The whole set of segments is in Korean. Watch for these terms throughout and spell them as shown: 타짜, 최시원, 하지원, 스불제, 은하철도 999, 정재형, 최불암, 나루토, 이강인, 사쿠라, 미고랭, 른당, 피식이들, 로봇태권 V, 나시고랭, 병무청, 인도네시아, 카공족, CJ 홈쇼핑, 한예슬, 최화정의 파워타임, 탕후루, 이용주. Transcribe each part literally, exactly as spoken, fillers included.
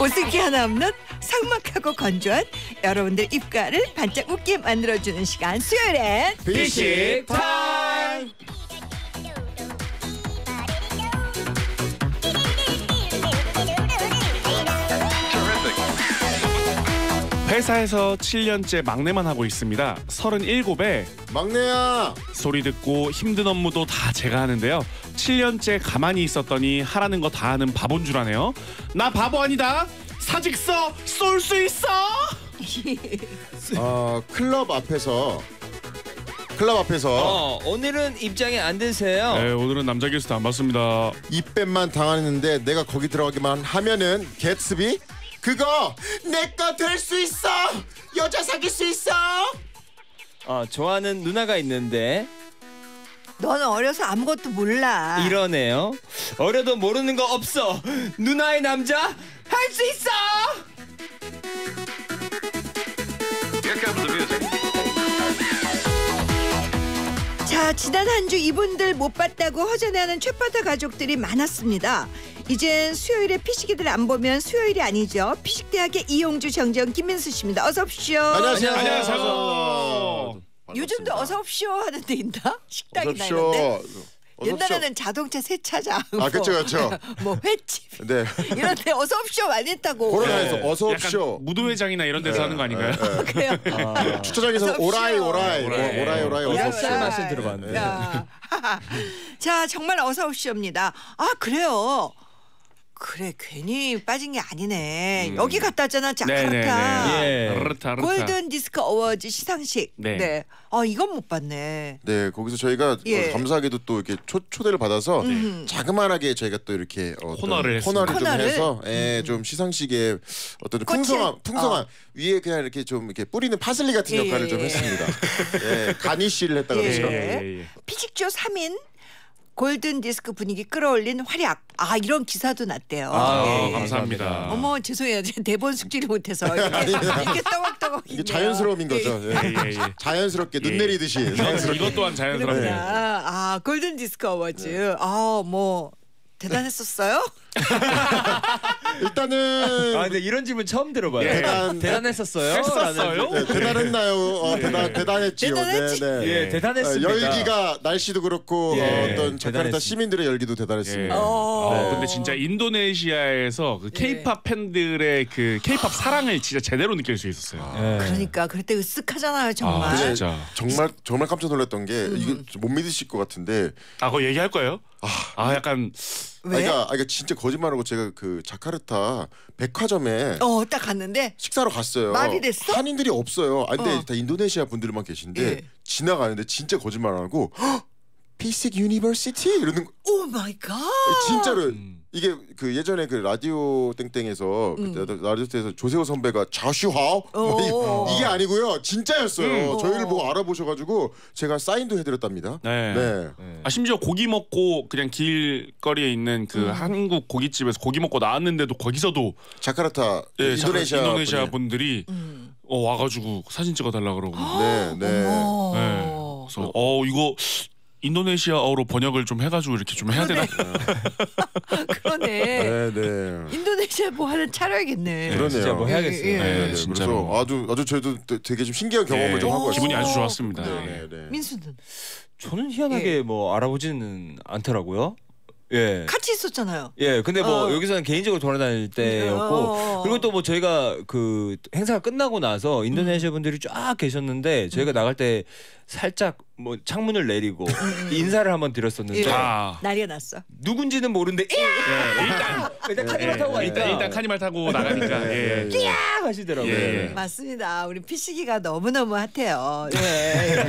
오색이 하나 없는 상막하고 건조한 여러분들 입가를 반짝 웃게 만들어주는 시간, 수요일엔 피식타임. 회사에서 칠 년째 막내만 하고 있습니다. 서른일곱에 막내야 소리 듣고 힘든 업무도 다 제가 하는데요. 칠 년째 가만히 있었더니 하라는 거 다 하는 바본 줄 아네요. 나 바보 아니다. 사직서 쏠 수 있어. 어, 클럽 앞에서 클럽 앞에서 어, 오늘은 입장에 안 드세요. 네, 오늘은 남자 게스트 안 받습니다. 입뱀만 당하는데 내가 거기 들어가기만 하면은 개츠비 그거 내 거 될 수 있어! 여자 사귈 수 있어! 어, 좋아하는 누나가 있는데 넌 어려서 아무것도 몰라. 이러네요. 어려도 모르는 거 없어. 누나의 남자 할 수 있어! 자, 지난 한 주 이분들 못 봤다고 허전해하는 최파타 가족들이 많았습니다. 이젠 수요일에 피식이들 안 보면 수요일이 아니죠. 피식대학의 이용주, 정재형, 김민수 씨입니다. 어서 오십시오. 안녕하세요. 안녕하세요. 안녕하세요. 요즘도 어서 오십시오 하는 데 있나? 식당이나 이런 데. 옛날에는 자동차 세차장, 아 그렇죠 그렇죠. 뭐 횟집, 네 이런 데 어서 오십시오 많이 했다고. 코로나에서 네. 어서 오십시오. 무도회장이나 이런 데서 네. 하는 거 아닌가요? 아, 그래요. 아. 주차장에서 오라이 오라이 오라이 오라이, 오라이 어서 오십시오 맛을 들어봤네. 자, 정말 어서 오십시오입니다. 아 그래요. 그래 괜히 빠진 게 아니네. 음. 여기 갔다 왔잖아, 자카르타. 예. 골든 디스크 어워즈 시상식. 네. 네. 아 이건 못 봤네. 네, 거기서 저희가 예. 어, 감사하게도 또 이렇게 초, 초대를 받아서 네. 자그마하게 저희가 또 이렇게 코너를 코너를 좀 해서 예, 음. 좀 시상식에 어떤 풍성한 풍성한 어. 위에 그냥 이렇게 좀 이렇게 뿌리는 파슬리 같은 예. 역할을 좀 했습니다. 예, 가니쉬를 했다 그러죠. 예. 예. 피식조 삼 인. 골든디스크 분위기 끌어올린 활약. 아 이런 기사도 났대요. 아, 예, 예. 감사합니다. 어머 죄송해요. 대본 숙지를 못해서 이렇게, 이렇게 떠벅떠벅 이게 자연스러움인 거죠. 예, 예, 예. 자연스럽게 예. 눈 내리듯이. 예. 이것 또한 자연스럽게. 예. 아 골든디스크 어워즈. 예. 아 뭐 대단했었어요? 일단은 아 근데 이런 질문 처음 들어봐요. 예. 대단 대단했었어요. 했었어요? 네, 대단했나요? 어, 예. 대단 대단했지요. 대단했지. 네, 네. 예, 대단했습니다. 열기가 날씨도 그렇고 예. 어떤 자카르타 시민들의 열기도 대단했습니다. 예. 어, 네. 근데 진짜 인도네시아에서 그 케이팝 예. 팬들의 그 케이팝 사랑을 진짜 제대로 느낄 수 있었어요. 아. 예. 그러니까 그럴 때 으쓱하잖아요, 정말. 아, 진짜. 정말 정말 깜짝 놀랐던 게 음. 이거 못 믿으실 것 같은데. 아, 그거 얘기할 거예요? 아, 아 약간 왜? 아, 그러니까, 아, 그러니까 진짜 거짓말하고 제가 그 자카르타 백화점에 어, 딱 갔는데 식사로 갔어요. 말이 됐어? 한인들이 없어요. 아, 근데 어. 다 인도네시아 분들만 계신데 예. 지나가는데 진짜 거짓말하고 피식 유니버시티 이러는 거. 오 마이 갓. 진짜로 이게 그 예전에 그 라디오 땡땡에서 음. 그 라디오 땡에서 조세호 선배가 자슈하오 이게 아니고요. 진짜였어요. 음. 저희를 보고 알아보셔가지고 제가 사인도 해드렸답니다. 네. 네. 네. 아 심지어 고기 먹고 그냥 길거리에 있는 그 음. 한국 고깃집에서 고기 먹고 나왔는데도 거기서도 자카르타 네, 인도네시아, 인도네시아 분들이 음. 어, 와가지고 사진 찍어달라 그러고. 네, 네. 네. 그래서 어 이거. 인도네시아어로 번역을 좀 해가지고 이렇게 좀 해야 되나? 그러네. 네네. 인도네시아 뭐 하나 차려야겠네. 그러네요. 진짜 뭐 해야겠어요. 예, 예. 네, 네, 그래서 아주 아주 저희도 되게 좀 신기한 경험을 네, 좀 하고 왔어요. 기분이 아주 좋았습니다. 네, 네. 민수는 저는 희한하게 예. 뭐 알아보지는 않더라고요. 예. 같이 있었잖아요. 예. 근데 뭐 어. 여기서는 개인적으로 돌아다닐 때였고 어. 그리고 또 뭐 저희가 그 행사가 끝나고 나서 인도네시아 분들이 쫙 계셨는데 저희가 음. 나갈 때 살짝 뭐 창문을 내리고 인사를 한번 드렸었는데 예. 아. 난리가 났어. 누군지는 모르는데 예. 예. 일단 일단 카니발 예. 타고 가니까 일단, 일단 카니발 타고 나가니까 예. 끼야 하시더라고요. 예. 예. 맞습니다. 우리 피식이가 너무너무 핫해요. 예.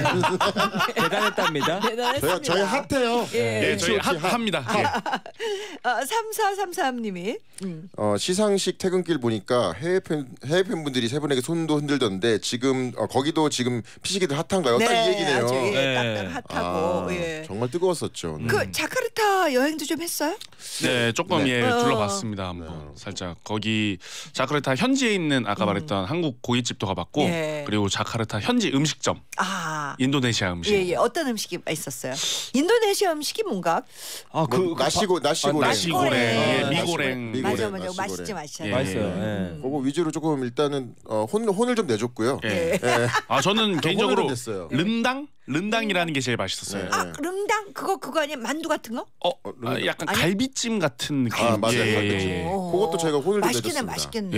대단했답니다. 대단했습니다. 저희 핫해요. 예. 예. 저희 핫합니다. 예. 어, 삼사삼삼 님이 음. 어, 시상식 퇴근길 보니까 해외 팬 해외 팬분들이 세 분에게 손도 흔들던데 지금 어, 거기도 지금 피식이들 핫한가요? 네, 딱 이 얘기네요. 아주, 예, 네. 딱딱 핫하고. 아, 예. 정말 뜨거웠었죠. 네. 그 자카르타 여행도 좀 했어요? 네, 조금 네. 예 둘러봤습니다. 한번 네. 살짝 거기 자카르타 현지에 있는 아까 말했던 음. 한국 고깃집도 가봤고 예. 그리고 자카르타 현지 음식점. 아, 인도네시아 음식. 예예. 예. 어떤 음식이 있었어요? 인도네시아 음식이 뭔가? 아 그 뭐, 나시고 나시고랭. 아, 나시고랭. 예, 아, 미고랭. 미고랭. 맞아 맞아. 맛있지 맛있잖아요. 맛있어요. 예. 예. 그거 위주로 조금 일단은 어, 혼 혼을 좀 내줬고요. 예. 예. 아 저는 개인적으로 른당 른당이라는 게 제일 맛있었어요. 예. 아 른당 그거 그거 아니에요? 만두 같은 거? 어, 아, 약간 아니? 갈비찜 같은 느낌. 아 맞아요. 예. 갈비찜. 예. 그것도 저희가 혼을 좀 내줬습니다. 맛있겠네.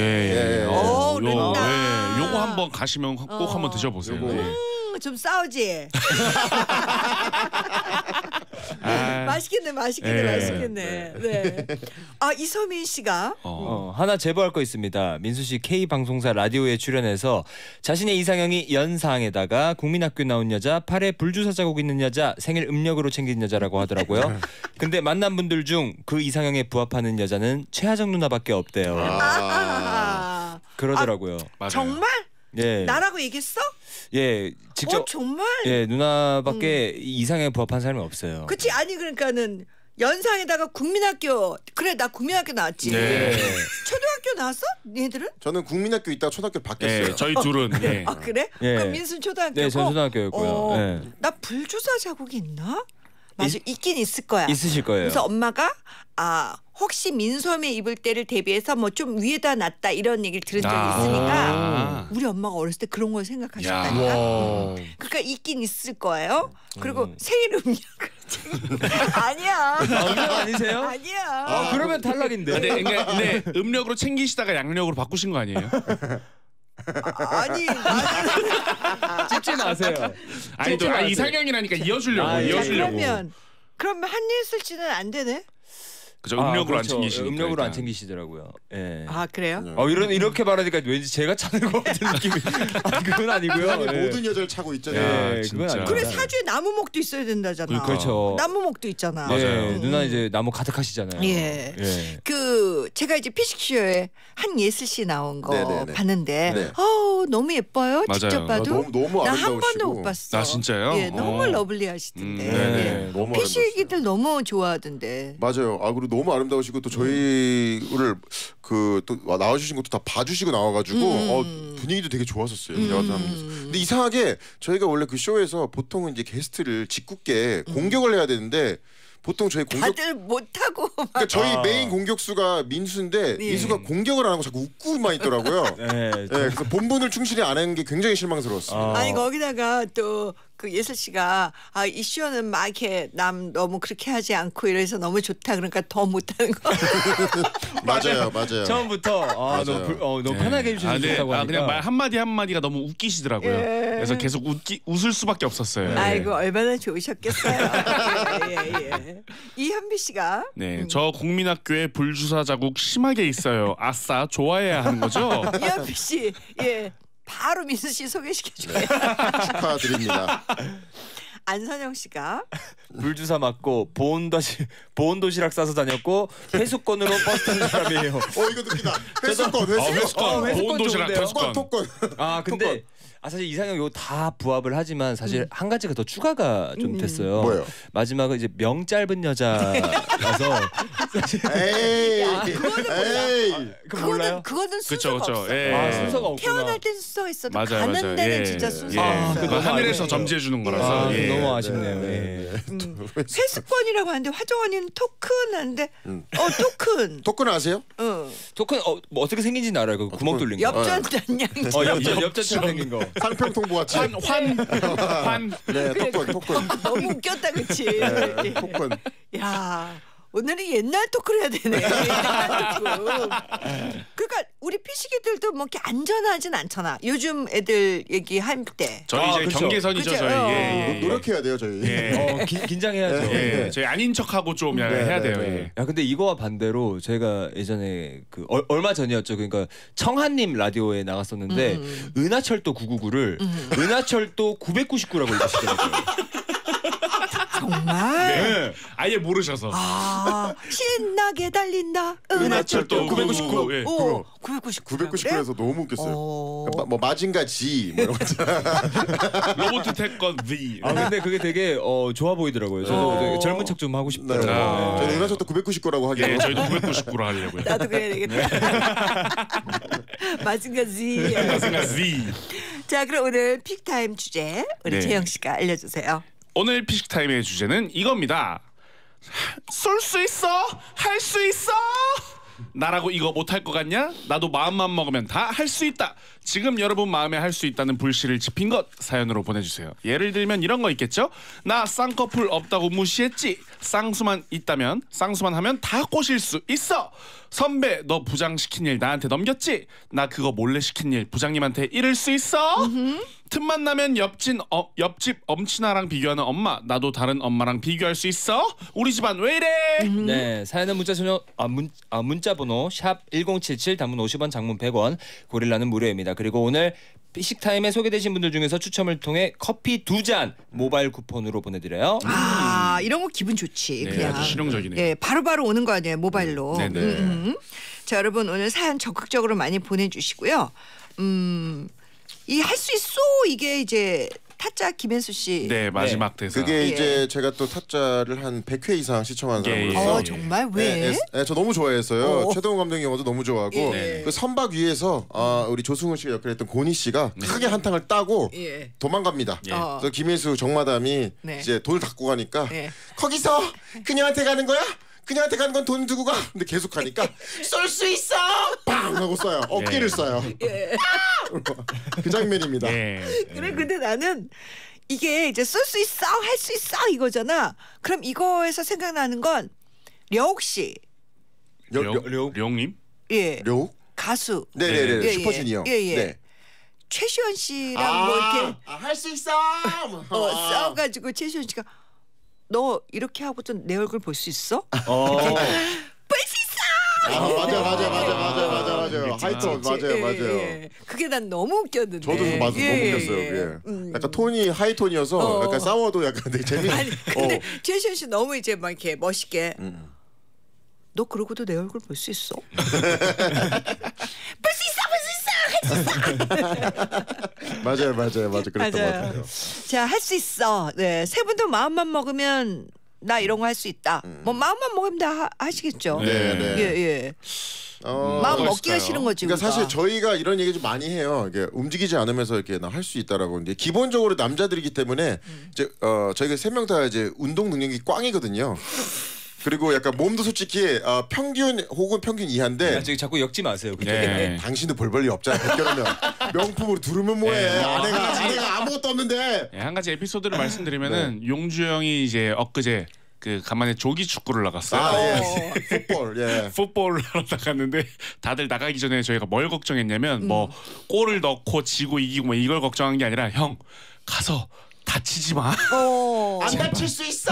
예. 오 른당. 요거 한번 가시면 꼭 어. 한번 드셔보세요. 음, 좀 싸우지. 아, 맛있겠네, 맛있겠네, 네. 맛있겠네. 네. 아 이서민 씨가 어, 음. 하나 제보할 거 있습니다. 민수 씨 K 방송사 라디오에 출연해서 자신의 이상형이 연상에다가 국민학교 나온 여자, 팔에 불주사 자국 있는 여자, 생일 음력으로 챙긴 여자라고 하더라고요. 근데 만난 분들 중 그 이상형에 부합하는 여자는 최하정 누나밖에 없대요. 아 그러더라고요. 아, 정말? 예. 나라고 얘기했어? 예, 직접. 어, 정말? 예, 누나밖에 음. 이상형에 부합한 사람이 없어요. 그치, 아니 그러니까는 연상에다가 국민학교 그래 나 국민학교 나왔지. 네. 초등학교 나왔어? 얘들은? 저는 국민학교 있다가 초등학교 바뀌었어요. 네, 저희 둘은. 어, 네. 네. 아 그래? 네. 그럼 민수는 초등학교고. 네, 전 초등학교였고요. 어, 네. 나 불주사 자국이 있나? 맞아, 있긴 있을 거야. 있으실 거예요. 그래서 엄마가 아 혹시 민소매 입을 때를 대비해서 뭐 좀 위에다 놨다 이런 얘기를 들은 적이 있으니까 우리 엄마가 어렸을 때 그런 걸 생각하셨다니까. 그러니까 있긴 있을 거예요. 그리고 음. 생일 음력 아니야. 음력 아니세요? 아니야. 아, 그러면 탈락인데. 근데, 그러니까, 근데 음력으로 챙기시다가 양력으로 바꾸신 거 아니에요? 아니 나는... 찍지 마세요. 아니 또 아, 이상형이라니까 이어주려고. 아, 이어주려고. 그러면 그러면 한예슬 씨는 안 되네. 그죠 음력으로 아, 그렇죠. 안 챙기시니까. 음력으로 일단. 안 챙기시더라고요. 예. 아 그래요? 어 이런 이렇게 말하니까 왠지 제가 차는 것 같은 느낌이. 아, 그건 아니고요. 예. 모든 여자를 차고 있잖아요. 야, 예, 그건 아니에요. 그래 사주에 나무목도 있어야 된다잖아. 그러니까. 그렇죠. 나무목도 있잖아. 맞아요. 예, 음. 누나 이제 나무 가득하시잖아요. 예. 예. 그 제가 이제 피식쇼에 한예슬 씨 나온 거 네네네. 봤는데, 네. 어우 너무 예뻐요. 맞아요. 직접 봐도. 아, 너무, 너무 나 한 번도 못 봤어. 나 진짜요? 예, 너무 어. 러블리하시던데. 음, 네. 예. 피식이들 너무 좋아하던데. 맞아요. 아 그리고 너무 아름다우시고 또 저희를 그 또 나와주신 것도 다 봐주시고 나와가지고 음. 어, 분위기도 되게 좋았었어요. 음. 근데 이상하게 저희가 원래 그 쇼에서 보통은 이제 게스트를 짓궂게 음. 공격을 해야 되는데 보통 저희 공격 다들 못하고 그러니까 저희 아. 메인 공격수가 민수인데 예. 민수가 공격을 안 하고 자꾸 웃고만 있더라고요. 네, 네, 그래서 본분을 충실히 안 하는 게 굉장히 실망스러웠어요. 아. 아니 거기다가 또 그 예슬 씨가 아, 이 쇼는 막 이렇게 남 너무 그렇게 하지 않고 이래서 너무 좋다 그러니까 더 못하는 거. 맞아요, 맞아요. 처음부터 아, 맞아요. 너무, 불, 어, 너무 네. 편하게 해주시는 거라고 아, 네. 아, 그냥 말 한 마디 한 마디가 너무 웃기시더라고요. 예. 그래서 계속 웃기 웃을 수밖에 없었어요. 아이고 예. 얼마나 좋으셨겠어요. 예, 예, 예. 이현비 씨가 네, 음. 저 국민학교에 불주사 자국 심하게 있어요. 아싸 좋아해야 하는 거죠. 이현비 씨, 예. 바로 민수 씨 소개시켜줘요. 축하드립니다. 안선영 씨가 불주사 맞고 보온도시 보온도시락 싸서 다녔고 회수권으로 버스 탄 사람이에요. 어 이거 듣기다. 회수권, 회수권, 어, 회수권. 어, 회수권 보온도시락, 회수권, 토권. 아 근데 토권. 아 사실 이상형 요거 다 부합을 하지만 사실 음. 한 가지가 더 추가가 좀 음. 됐어요. 뭐요? 마지막은 이제 명 짧은 여자라서. 에이, 야, 그거는 몰라. 에이. 아, 그건 그거는 그거는 순서가 그쵸, 그쵸. 없어. 예. 아, 순서가 없구나. 태어날 땐 순서가 있어도 맞아, 가는 맞아. 데는 예. 진짜 순서가 예. 없어. 아, 하늘에서 점지해 주는 거라서 아, 예. 너무 아쉽네요. 예. 예. 음. 회수권이라고 하는데 화정원이는 토큰 하는데 음. 어 토큰. 토큰 아세요? 응. 토큰 어 뭐 어떻게 생긴지는 알아요. 그 어, 구멍 뚫린 거. 엽전단양. 어 엽전 엽전처럼 생긴 거. 상평통보 같이. 환환 환. 네 토큰 토큰. 너무 웃겼다 그치. 토큰. 야. 오늘은 옛날 토크를 해야 되네. 그러니까 우리 피식이들도 뭐 이렇게 안전하진 않잖아. 요즘 애들 얘기할 때. 저희 아, 이제 그쵸. 경계선이죠. 그쵸? 저희. 예, 예, 노력해야 돼요. 저희. 예. 어, 기, 긴장해야죠. 예, 예. 저희 아닌 척하고 좀 네, 해야 돼요. 네, 네. 예. 야, 근데 이거와 반대로 제가 예전에 그 어, 얼마 전이었죠. 그러니까 청하님 라디오에 나갔었는데 음. 은하철도 구구구를 음. 은하철도 구백구십구라고 읽으시더라고요. 정말? 네. 아예 모르셔서. 아, 신나게 달린다. 은하철도 구백구십구. 예. 오, 구백구십구. 구백구십구에서 너무 웃겼어요. 어... 그러니까 뭐 마징가 Z 뭐 이런 거. 로봇태권 브이. 아 근데 그게 되게 어, 좋아 보이더라고요. 저도 되게 젊은 척 좀 하고 싶더라고요. 아, 네. 저희 은하철도 구백구십구라고 하게. 네, 저희도 구백구십구로 하려고요. 나도 그래야 되겠다. 마징가 Z. 마징가 Z. 자, 그럼 오늘 픽타임 주제 우리 네. 재영 씨가 알려주세요. 오늘 피식타임의 주제는 이겁니다. 쏠 수 있어? 할 수 있어? 나라고 이거 못할 것 같냐? 나도 마음만 먹으면 다 할 수 있다. 지금 여러분 마음에 할 수 있다는 불씨를 지핀 것 사연으로 보내주세요. 예를 들면 이런 거 있겠죠? 나 쌍꺼풀 없다고 무시했지. 쌍수만 있다면, 쌍수만 하면 다 꼬실 수 있어. 선배 너 부장 시킨 일 나한테 넘겼지? 나 그거 몰래 시킨 일 부장님한테 이를 수 있어? 음흠. 틈만 나면 옆진, 어, 옆집 엄친아랑 비교하는 엄마. 나도 다른 엄마랑 비교할 수 있어? 우리 집안 왜 이래? 음. 네, 사연은 문자 전용, 아, 문, 아, 문자 번호 샵 일공칠칠, 단문 오십 원, 장문 백 원, 고릴라는 무료입니다. 그리고 오늘 피식타임에 소개되신 분들 중에서 추첨을 통해 커피 두 잔 모바일 쿠폰으로 보내드려요. 아, 음. 이런 거 기분 좋지. 네, 그냥. 아주 실용적이네요. 네, 바로바로 바로 오는 거 아니에요, 모바일로. 네, 네. 음. 자, 여러분 오늘 사연 적극적으로 많이 보내주시고요. 음... 이 할 수 있어 이게 이제 타짜 김민수 씨 네 마지막 대사 그게 이제 예. 제가 또 타짜를 한 백 회 이상 시청한 예. 사람으로서 어, 정말 왜? 예, 예, 저 너무 좋아했어요. 오. 최동훈 감독님 영화도 너무 좋아하고 예. 그 선박 위에서 아, 우리 조승우 씨가 역할했던 고니 씨가 네. 크게 한탕을 따고 예. 도망갑니다. 예. 그래서 김민수 정마담이 네. 이제 돈을 갖고 가니까 예. 거기서 그녀한테 가는 거야? 그녀한테 가는 건 돈 두고 가. 근데 계속 하니까 쏠 수 있어. 빵 하고 쏴요. 어깨를 예. 쏴요. 예. 그 장면입니다. 예. 그래 근데 나는 이게 이제 쏠 수 있어, 할 수 있어 이거잖아. 그럼 이거에서 생각나는 건 려욱 씨. 려욱 려욱 님? 예. 려욱 가수. 네네네. 예. 슈퍼주니어. 예. 예. 네. 최시원 씨랑 아 뭐 이렇게 아, 할 수 있어. 어, 싸워가지고 최시원 씨가 너 이렇게 하고 좀 내 얼굴 볼 수 있어? 어. 볼 수 있어! 아, 맞아 맞아 맞아 맞아 맞아 맞아요. 하이톤 맞아요 맞아요. 예, 예. 그게 난 너무 웃겼는데. 저도 예, 맞아 예, 너무 웃겼어요. 예. 음. 약간 톤이 하이톤이어서 어. 약간 싸워도 약간 되게 재밌. 아니 근데 최시현 씨 너무 이제 막 이렇게 멋있게. 음. 너 그러고도 내 얼굴 볼 수 있어? 볼 수 있어 볼 수 있어. 맞아요, 맞아요, 맞아요. 그랬던 것 같아요. 자, 할 수 있어. 네, 세 분도 마음만 먹으면 나 이런 거 할 수 있다. 음. 뭐 마음만 먹으면 다 하시겠죠. 네, 네. 예, 예. 어, 마음 먹기가 싫은 거지. 그러니까 우리가. 사실 저희가 이런 얘기 좀 많이 해요. 이게 움직이지 않으면서 이렇게 나 할 수 있다라고. 이제 기본적으로 남자들이기 때문에 음. 이제 어, 저희가 세 명 다 이제 운동 능력이 꽝이거든요. 그리고 약간 몸도 솔직히 어, 평균 혹은 평균 이하인데 야, 자꾸 엮지 마세요. 네. 네. 당신도 볼 벌이 없잖아. 벗겨놓으면 명품으로 두르면 뭐해. 네. 아내가, 아, 아내가 아무것도 없는데. 네, 한 가지 에피소드를 말씀드리면은 네. 용주 형이 이제 엊그제 그 간만에 조기 축구를 나갔어요. 아, 예. 풋볼, 예. 풋볼을 하러 나갔는데 다들 나가기 전에 저희가 뭘 걱정했냐면 음. 뭐 골을 넣고 지고 이기고 뭐 이걸 걱정한 게 아니라 형 가서 다치지 마. 오, 안 다칠 수 있어.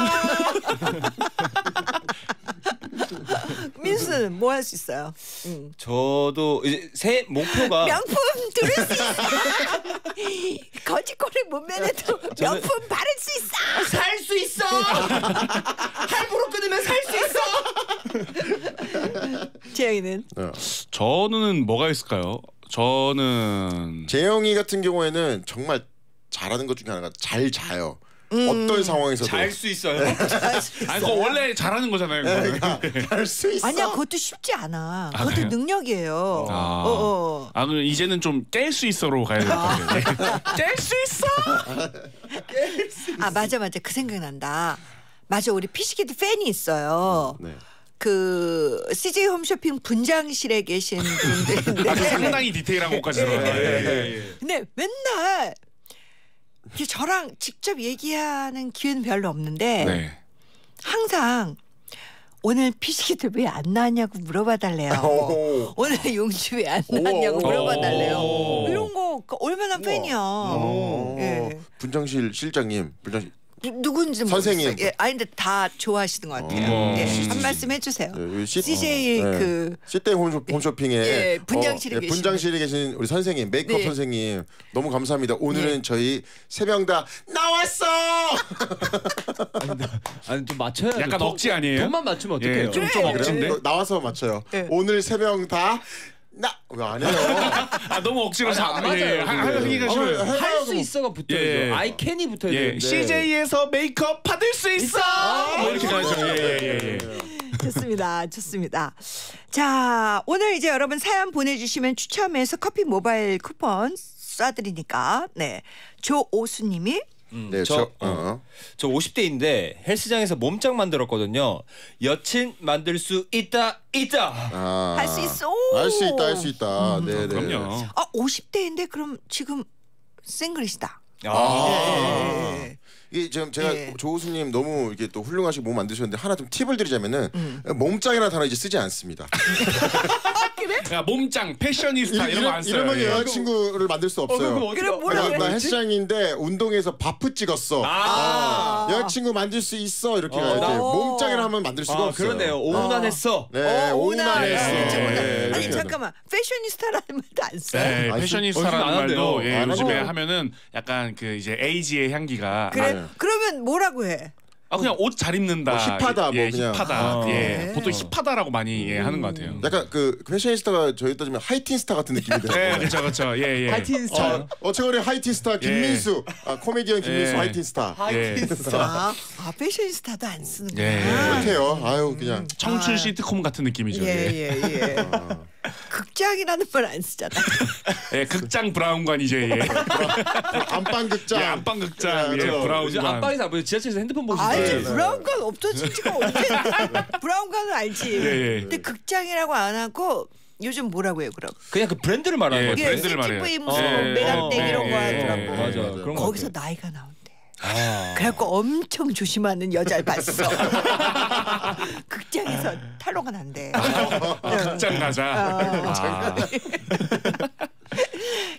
민수는 뭐 할 수 있어요? 응. 저도 이제 새 목표가 명품 들을 수 있어. 거짓골을 못 면해도 명품 저는... 바를 수 있어. 살 수 있어. 할부로 끊으면 살 수 있어. 재영이는? 저는 뭐가 있을까요? 저는 재영이 같은 경우에는 정말 잘하는 것 중에 하나가 잘 자요. 음. 어떤 상황에서도 잘 수 있어요. 잘 수 있어. 아니 그거 원래 잘하는 거잖아요. 그러니까 잘 수 있어. 아니야 그것도 쉽지 않아. 아, 그것도 네. 능력이에요. 아, 어, 어. 아 그럼 이제는 좀 깰 수 있어로 가야 될 것 같아요. 깰 수 있어. 깰 수 있어. 아 맞아 맞아 그 생각 난다. 맞아 우리 피식이도 팬이 있어요. 음, 네. 그 씨제이 홈쇼핑 분장실에 계신 분들인데 아, 상당히 디테일한 것까지 들어요. 예, 예, 예. 근데 맨날 저랑 직접 얘기하는 기회는 별로 없는데 네. 항상 오늘 피식이들 왜 안 나왔냐고 물어봐달래요. 오늘 용주 왜 안 나왔냐고 물어봐달래요. 이런 거 얼마나 우와. 팬이야. 예. 분장실 실장님, 분장실 누군지 선생님. 모르겠어요. 예, 아니 근데 다 좋아하시는 것 같아요. 예, 한 말씀 해주세요. 네, 씨제이 어. 그 씨제이 홈쇼핑에 예, 분장실에, 어, 예, 분장실에 계신 우리 선생님 메이크업 네. 선생님 너무 감사합니다. 오늘은 네. 저희 세 명 다 나왔어. 아니, 아니 좀 맞춰야 약간 돈, 억지 아니에요? 돈만 맞추면 어떡해요? 예, 좀, 좀 억지인데 나와서 맞춰요. 예. 오늘 세 명 다 나 왜 안 해요? 아 너무 억지로 안 맞아요. 할 수 있어가 붙어야죠. I can이 붙어야 돼요. 예. 씨제이에서 메이크업 받을 수 있어. 아, 뭐 이렇게 가죠. 예예예. 좋습니다, 좋습니다. 자 오늘 이제 여러분 사연 보내주시면 추첨해서 커피 모바일 쿠폰 쏴드리니까. 네, 조오수님이 음, 네, 저, 저, 어. 어. 저 오십 대인데 헬스장에서 몸짱 만들었거든요. 여친 만들 수 있다 있다. 아, 할 수 있어. 할 수 있다 할 수 있다. 음. 네, 네. 그럼요. 아, 오십 대인데 그럼 지금 싱글이시다. 아, 아. 네. 이 지금 제가 예. 조호수님 너무 이렇게 또 훌륭하시고 몸 만드셨는데 하나 좀 팁을 드리자면은 음. 몸짱이라는 단어 이제 쓰지 않습니다. 그래? 야, 몸짱, 패셔니스타 이런 거 안 써요. 이러면 여자친구를 만들 수 없어요. 어, 그럼 뭐라고 했지? 나 헬스장인데 운동에서 바프 찍었어. 아, 아 여자친구 만들 수 있어 이렇게 어, 가야지. 몸짱이라 하면 만들 수가 아, 없어요. 그러네요. 오운안 했어. 네, 오운안 했어. 네, 아니 잠깐만, 패셔니스타라는 말도 안 써요. 네, 패셔니스타라는 어, 말도 예, 요즘에 하면은 약간 그 이제 에이지의 향기가. 그래? 네. 그러면 뭐라고 해? 아 그냥 옷 잘 입는다. 뭐 힙하다, 예, 뭐 그냥 힙하다. 아, 예. 네. 보통 힙하다라고 많이 예, 하는 것 같아요. 약간 그 패셔니스타가 저희 따지면 하이틴스타 같은 느낌이죠. 네, 그렇죠, 그렇죠. 예, 예. 하이틴스타. 어, 어처구니 하이틴스타 김민수, 예. 아, 코미디언 김민수 예. 하이틴스타. 하이틴스타. 예. 아, 패셔니스타도 안 쓰는 거예요. 예. 그렇대요. 아유, 그냥 청춘 시트콤 같은 느낌이죠. 예, 예, 예. 아. 극장이라는 말 안 쓰잖아. 예, 극장 브라운관 이제 예. 안방 극장, 예, 안방 극장, 예, 예, 브라운관. 안방에서 안 보여. 지하철에서 핸드폰 보시죠. 알지, 브라운관 없어진 지가 언제? 브라운관은 알지. 예, 예. 근데 극장이라고 안 하고 요즘 뭐라고 해요, 그럼? 그냥 그 브랜드를 말하는 거예요. 브랜드를 말해요. 티브이 무슨 메가땡 이런 거 하더라고. 맞아, 그런 거. 거기서 나이가 나온. 아. 그래갖고 엄청 조심하는 여자를 봤어. 극장에서 탈로가 난대. 아, 극장 가자. 아. 아.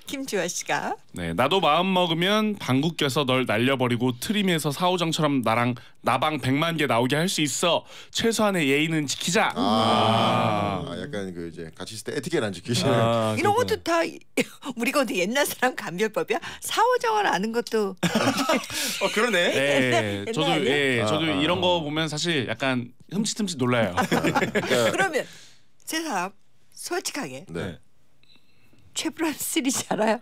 김지화 씨가 네, 나도 마음 먹으면 방구 껴서 널 날려버리고 트림에서 사오정처럼 나랑 나방 백만 개 나오게 할 수 있어. 최소한의 예의는 지키자. 아, 아. 약간 그 이제 같이 있을 때 에티켓 안 지키시는. 아, 이런 그렇구나. 것도 다 우리가 어디 옛날 사람 감별법이야? 사오정을 아는 것도. 어 그러네. 네, 옛날, 옛날 저도 예, 아, 저도 아, 이런 거 보면 사실 약간 흠칫흠칫 놀라요. 그러면 세 사람 솔직하게. 네. 최불안 쓰리지 알아요?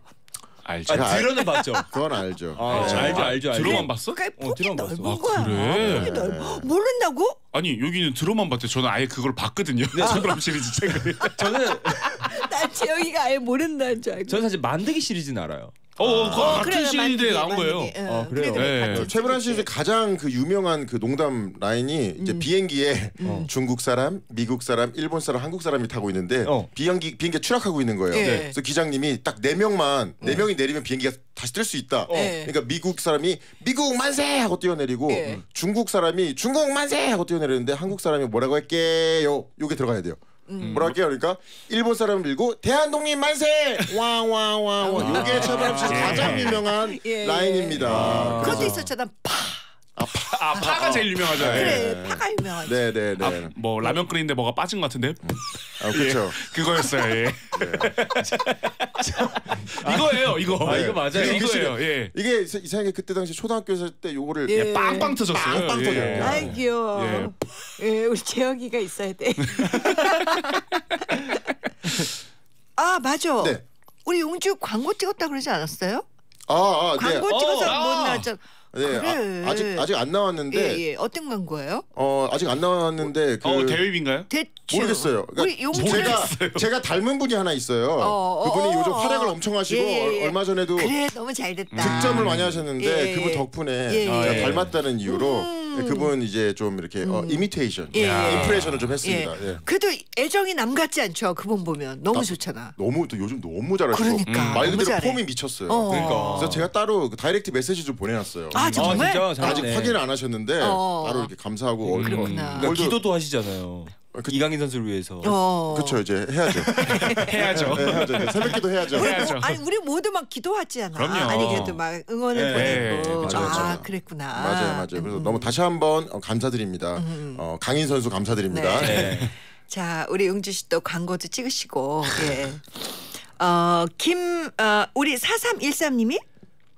알죠. 아, 들어는 봤죠. 그건 알죠. 아, 알죠. 알죠. 알죠. 들어만 봤어? 그러니까 폭이 어, 넓은 봤어. 거야. 아, 그래? 폭이 넓어. 모른다고? 아니 여기는 들어만 봤대. 저는 아예 그걸 봤거든요. 최불안 시리즈 책을. 저는 난 재영이가 아예 모른다는 줄 알고. 저는 사실 만드기 시리즈는 알아요. 어, 어, 어 같은 시리즈에 나온 거예요. 어, 아, 그래요. 네. 최불안 시리즈 가장 그 유명한 그 농담 라인이 이제 음. 비행기에 음. 중국 사람, 미국 사람, 일본 사람, 한국 사람이 타고 있는데 어. 비행기 비행기가 추락하고 있는 거예요. 네. 그래서 기장님이 딱 네 명만 네 명이 내리면 비행기가 다시 뜰 수 있다. 어. 그러니까 미국 사람이 미국 만세 하고 뛰어내리고 네. 중국 사람이 중국 만세 하고 뛰어내리는데 한국 사람이 뭐라고 할게요. 요게 들어가야 돼요. 음. 뭐라 할게요? 그러니까 일본 사람 들고 대한독립 만세! 와와와와 이게 최불암 씨 가장 유명한 예. 라인입니다. 아. 그것도 있었잖아. 파! 아, 파, 아 파가 아, 제일 유명하죠. 아, 그래, 예. 파가 유명하죠. 네네네. 네, 네. 아, 뭐 라면 끓이는데 뭐가 빠진 것 같은데? 아 그렇죠. 예, 그거였어요. 예. 예. 이거예요, 이거. 아, 이거 맞아요. 이거예요. 예. 이게 이상하게 그때 당시 초등학교 살 때 요거를 예. 빵빵 터졌어요. 빵빵 터졌어요. 예. 아이 귀여워. 예. 예, 우리 재혁이가 있어야 돼. 아 맞아. 네. 우리 용주 광고 찍었다 그러지 않았어요? 아, 아 광고 네. 찍어서 어, 못 나왔잖아. 네, 그래. 아, 아직 아직 안 나왔는데. 예, 예. 어떤 광고예요? 어 아직 안 나왔는데. 그 어, 대위인가요? 대충 모르겠어요. 그러니까 제가 제가 닮은 분이 하나 있어요. 어, 어, 그분이 어, 요즘 어, 활약을 어. 엄청 하시고 예, 예. 얼마 전에도 그래 너무 잘 됐다. 득점을 많이 하셨는데 예, 예. 그분 덕분에 예, 예. 제가 닮았다는 이유로 음. 그분 이제 좀 이렇게 음. 어, 이미테이션, 예, 예. 인프레션을 좀 했습니다. 예. 예. 그래도 애정이 남 같지 않죠? 그분 보면 너무 나, 좋잖아. 너무 또 요즘 너무 잘하시고 그러니까. 음. 말 그대로 잘해. 폼이 미쳤어요. 어. 그러니까. 그래서 제가 따로 그 다이렉트 메시지 좀 보내놨어요. 아 정말? 아, 진짜? 아직 확인을 안 하셨는데 어. 바로 이렇게 감사하고 음, 그렇구나. 그러니까 기도도 하시잖아요. 그, 이강인 선수를 위해서. 어. 그렇죠. 이제 해야죠. 해야죠. 네, 해야죠. 네, 새벽 기도 해야죠. 해야죠. 아니 우리 모두 막 기도하지 않아. 그럼요. 아니 그래도 막 응원을 네, 보내고. 네, 아 그랬구나. 맞아요. 맞아요. 음. 그래서 너무 다시 한번 감사드립니다. 음. 어, 강인 선수 감사드립니다. 네. 네. 자 우리 용주 씨 또 광고도 찍으시고. 예. 어, 김 어, 우리 사삼일삼 님이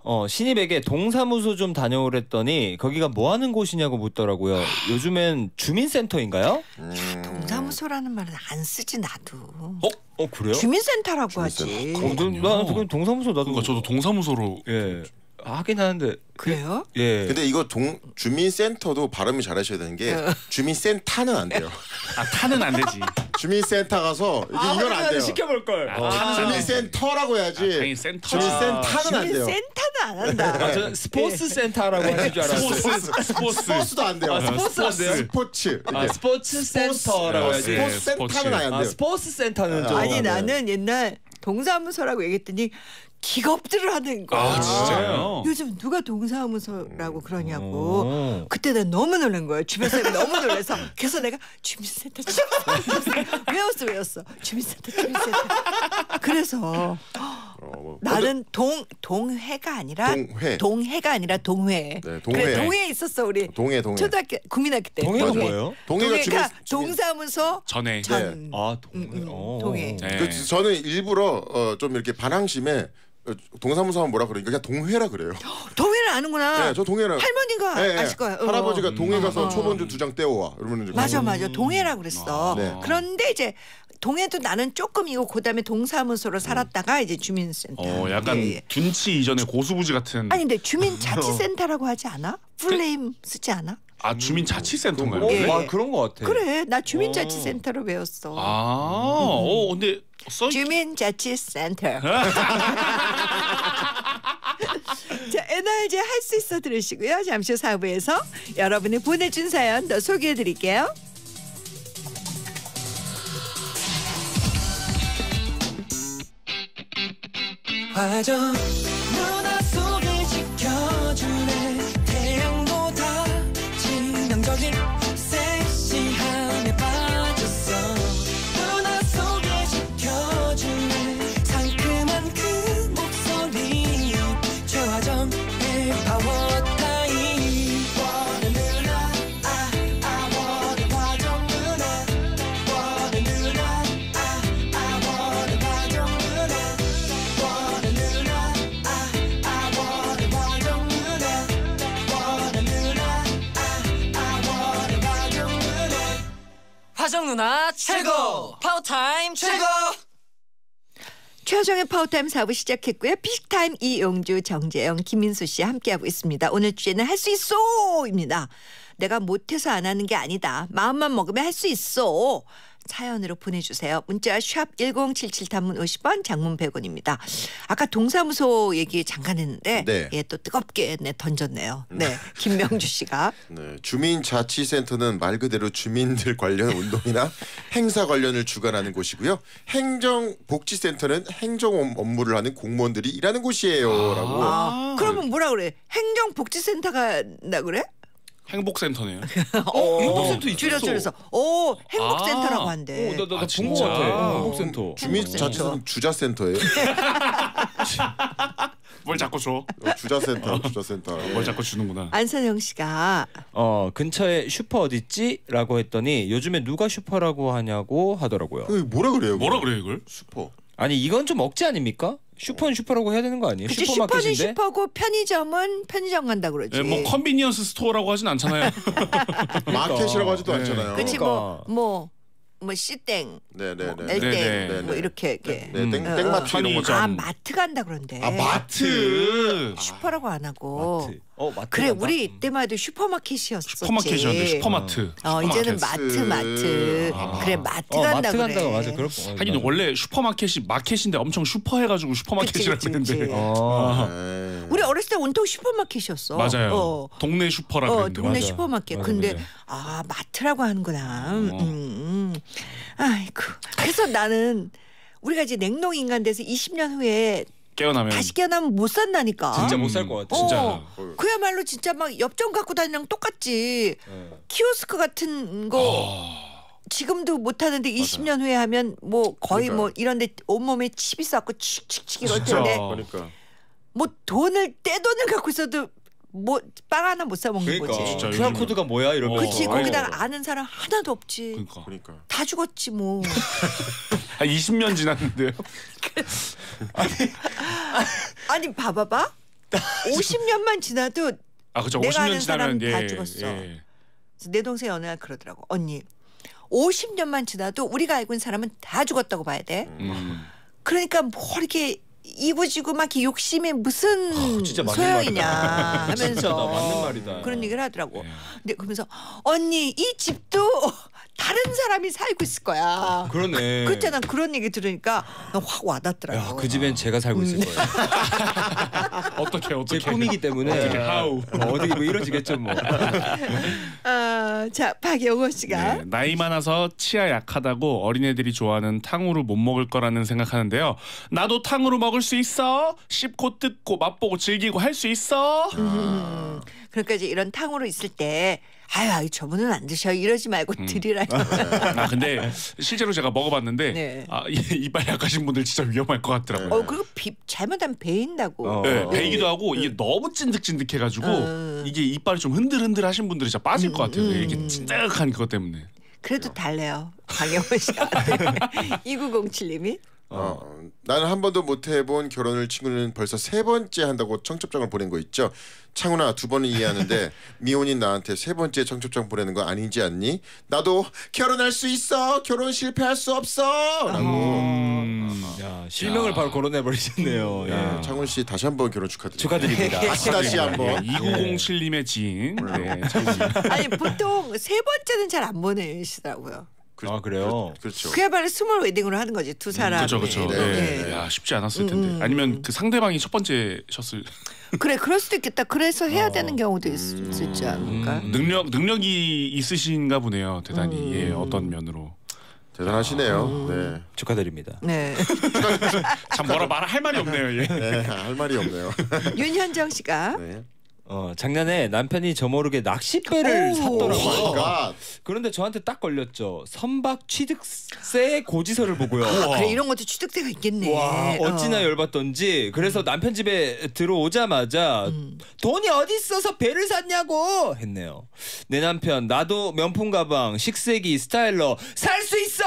어 신입에게 동사무소 좀 다녀오랬더니 거기가 뭐 하는 곳이냐고 묻더라고요. 요즘엔 주민센터인가요? 음. 야, 동사무소라는 말은 안 쓰지 나도. 어? 어 그래요? 주민센터라고 주민센터. 하지. 어, 나 그럼 동사무소 나도. 그러니까 저도 동사무소로 예 하긴 하는데 그래요? 예. 근데 이거 동, 주민센터도 발음을 잘하셔야 되는 게 주민센터는 안 돼요. 아, 타는 안 되지. 주민센터 가서 이게 아, 이건 안 돼요. 시켜볼 걸. 아, 아, 주민센터라고 해야지. 아, 센터. 주민센터는 아, 안 돼요. 주민센터는 안 한다. 아, 저는 스포츠센터라고 하는 줄 알았어요. 스포츠. 스포츠. 스포츠도 안 돼요. 아, 스포츠 안 돼요. 스포츠. 아, 스포츠센터라고 해야지. 스포츠센터는 안 돼요. 스포츠센터는 좀. 아니 나는 옛날 동사무소라고 얘기했더니. 기겁들을 하는 거야. 아, 진짜요? 요즘 누가 동사무소라고 그러냐고. 그때 내가 너무 놀란 거예요. 주변 사람이 너무 놀라서. 그래서 내가 주민센터, 주민센터. 외웠어, 외웠어. 주민센터, 주민센터. 그래서 나는 동, 동회가 아니라 동회. 동회가 아니라 동회. 네, 동회. 그래, 동회에 있었어, 우리. 동회, 동회. 초등학교, 국민학교 때. 동회가 동회. 뭐예요? 동회가, 동회가 주민, 동사무소 전에. 전. 네. 아, 동회. 음, 음, 동회. 네. 그, 저는 일부러 어, 좀 이렇게 반항심에 동사무소하면 뭐라 그러니까 그냥 동회라 그래요. 동회를 아는구나. 네, 저 동회라. 할머니가 네, 아실 거예요. 할아버지가 어. 동회 가서 어. 초본주 두 장 떼어와. 이러면 이제 맞아, 맞아. 동회라 그랬어. 아. 네. 그런데 이제 동해도 나는 조금이고 그다음에 동사무소로 살았다가 이제 주민센터. 어, 약간 예, 예. 둔치 이전의 고수부지 같은. 아니 근데 주민자치센터라고 하지 않아? 풀네임 쓰지 않아? 아 주민자치센터인가요? 오, 예. 와 그런 거 같아. 그래 나 주민자치센터로 배웠어. 아, 음. 어 근데 써... 주민자치센터. 자, 에너지 할 수 있어 들으시고요. 잠시 후 사 부에서 여러분이 보내준 사연 더 소개해드릴게요. 하지원 누나 속을 지켜주네 태양보다 치명적인 섹시함에 빠졌어 누나 속을 지켜주네 상큼한 그 목소리 최화정의 파워타임 원해 누나 아, 아 원해 화정 누나 원해 누나 아, 아 원해 화정 누나 하정 누나 최고! 파워타임 최고! 최하정의 파워타임 사 부 시작했고요. 피식타임 이용주, 정재형, 김민수 씨와 함께하고 있습니다. 오늘 주제는 할 수 있어입니다. 내가 못해서 안 하는 게 아니다. 마음만 먹으면 할 수 있어. 사연으로 보내주세요. 문자 샵 일공칠칠 단문 오십 원 장문 백 원입니다. 아까 동사무소 얘기 잠깐 했는데 네. 예, 또 뜨겁게 네, 던졌네요. 네, 김명주 씨가. 네, 주민자치센터는 말 그대로 주민들 관련 운동이나 행사 관련을 주관하는 곳이고요. 행정복지센터는 행정 업무를 하는 공무원들이 일하는 곳이에요. 아 라고. 아 그러면 뭐라 그래? 행정복지센터가 나 그래? 행복센터네요. 어, 행복센터 있어. 줄여 줄여서. 오, 행복센터라고 한대. 오, 나 나 본 거 같아. 행복센터. 주민자치센터 주자센터예요. 뭘 자꾸 줘? 어, 주자센터, 주자센터. 뭘 자꾸 주는구나. 안선영 씨가 어 근처에 슈퍼 어딨지?라고 했더니 요즘에 누가 슈퍼라고 하냐고 하더라고요. 그 뭐라 그래요? 뭐라 그래 이걸? 슈퍼. 아니 이건 좀 억지 아닙니까? 슈퍼는 슈퍼라고 해야 되는 거 아니에요? 그치, 슈퍼마켓인데? 슈퍼는 슈퍼고 편의점은 편의점 간다 그러지. 네, 뭐 컨비니언스 스토어라고 하진 않잖아요. 그러니까. 마켓이라고 하지도 네. 않잖아요. 그치 뭐뭐 뭐, 뭐 씨땡, 엘땡 뭐, 네, 뭐 이렇게 이렇게. 네, 네, 땡, 음. 땡마트 이런 거죠. 아 마트 간다 그런데. 아 마트. 슈퍼라고 안 하고. 마트. 어, 마트 그래 간다? 우리 이때만 해도 슈퍼마켓이었었지. 슈퍼마켓이었는데 슈퍼마트. 어, 어 이제는 마트 마트. 아. 그래 마트 간다 어, 마트 그래. 간다고 맞아 그렇고. 하긴 맞아. 원래 슈퍼마켓이 마켓인데 엄청 슈퍼해가지고 슈퍼마켓이라고 했는데. 아. 아. 우리 어렸을 때 온통 슈퍼마켓이었어. 맞아요. 어. 동네 슈퍼라고 했는데. 어, 동네 맞아. 슈퍼마켓. 맞아, 근데 맞아. 아 마트라고 하는구나. 음, 음. 아이고. 그래서 나는 우리가 이제 냉농 인간돼서 이십 년 후에. 깨어나면. 다시 깨어나면 못 산다니까. 진짜 못 살 것 같아. 어, 진짜. 그야말로 진짜 막 엽전 갖고 다니는 똑같지. 네. 키오스크 같은 거 어... 지금도 못 하는데 맞아. 이십 년 후에 하면 뭐 거의 그러니까요. 뭐 이런데 온몸에 칩이 쏴갖고 칙칙칙 이럴 텐데. 그러니까. 뭐 돈을 떼돈을 갖고 있어도. 뭐 빵 하나 못 사 먹는 그러니까. 거지. 큐알 요즘은... 코드가 뭐야 이러면. 그렇지 거기다가 아는 사람 하나도 없지. 그러니까. 그러니까. 다 죽었지 뭐. 아, 이십 년 지났는데요. 아니, 아니 봐봐봐. 오십 년만 지나도 아, 그쵸. 내가 오십 년 아는 사람 예, 다 죽었어. 예. 내 동생이 어느 날 그러더라고. 언니 오십 년만 지나도 우리가 알고 있는 사람은 다 죽었다고 봐야 돼. 음. 그러니까 뭐 이렇게 이부지고 막 이렇게 욕심에 무슨 아, 진짜 맞는 소용이냐 말이다. 하면서 진짜 맞는 말이다. 그런 얘기를 하더라고. 네. 근데 그러면서 언니 이 집도 다른 사람이 살고 있을 거야. 그러네. 그, 그때 난 그런 얘기 들으니까 난 확 와닿더라고. 야, 그 집엔 제가 살고 있을 거예요. 어떻게 어떻게 제 꿈이기 때문에 어떻게 하우 어떻게 뭐 이루어지겠죠 뭐. 어, 자 박영호 씨가 네, 나이 많아서 치아 약하다고 어린애들이 좋아하는 탕후루 못 먹을 거라는 생각하는데요. 나도 탕후루 먹을 수 있어. 씹고 뜯고 맛보고 즐기고 할 수 있어. 음. 그러니까 이제 이런 탕후루 있을 때 아유 저분은 안 드셔 이러지 말고 음. 드리라고. 아 근데 실제로 제가 먹어봤는데 네. 아, 이빨 약하신 분들 진짜 위험할 것 같더라고요. 어 그리고 비, 잘못하면 베인다고. 어. 네, 베이기도 하고 음. 이게 너무 찐득찐득해가지고 음. 이게 이빨이 좀 흔들흔들하신 분들이 진짜 빠질 음, 것 같아요. 음. 이게 찐득한 그것 때문에. 그래도 달래요. 강영원 씨한테. 이구공칠님이. 어, 나는 한 번도 못 해본 결혼을 친구는 벌써 세 번째 한다고 청첩장을 보낸 거 있죠. 창훈아 두 번은 이해하는데 미혼인 나한테 세 번째 청첩장 보내는 거 아니지 않니? 나도 결혼할 수 있어. 결혼 실패할 수 없어. 라고. 음, 야, 실명을 야. 바로 거론해버리셨네요. 네, 창훈 씨 다시 한번 결혼 축하드립니다. 축하드립니다. 다시 다시 한번. 이구공칠님의 지인. 네, 아니 보통 세 번째는 잘 안 보내시더라고요. 그, 아 그래요? 그, 그렇죠. 그야말로 스몰 웨딩으로 하는 거지 두 사람. 음, 그렇죠, 그렇죠. 네. 네. 네. 야 쉽지 않았을 텐데. 음, 음. 아니면 그 상대방이 첫 번째셨을. 그래, 그럴 수도 있겠다. 그래서 해야 어. 되는 경우도 있, 음. 있지 않을까? 음. 능력 능력이 있으신가 보네요. 대단히 음. 예, 어떤 면으로. 대단하시네요. 음. 네. 축하드립니다. 네. 참 뭐라 말 할 말이 없네요. 예. 네, 할 말이 없네요. 윤현정 씨가. 네. 어 작년에 남편이 저 모르게 낚싯배를 샀더라고요. 그러니까. 그런데 저한테 딱 걸렸죠. 선박 취득세 고지서를 보고요. 아, 그래 이런 것도 취득세가 있겠네. 와, 어찌나 어. 열받던지. 그래서 음. 남편 집에 들어오자마자 음. 돈이 어디 있어서 배를 샀냐고 했네요. 내 남편 나도 명품 가방, 식세기, 스타일러 살 수 있어.